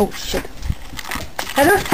Oh shit.